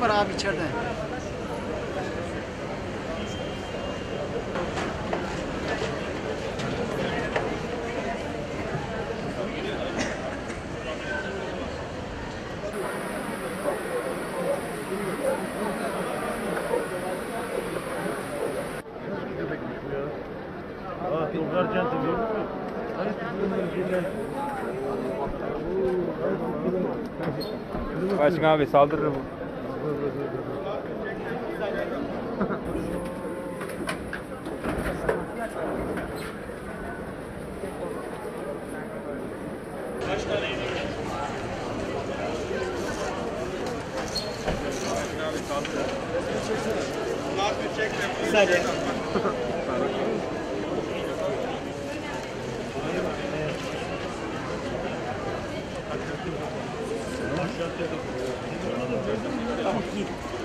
Balık var abi içeride. Kaçın abi, saldırır bu. Sadece. Thank you.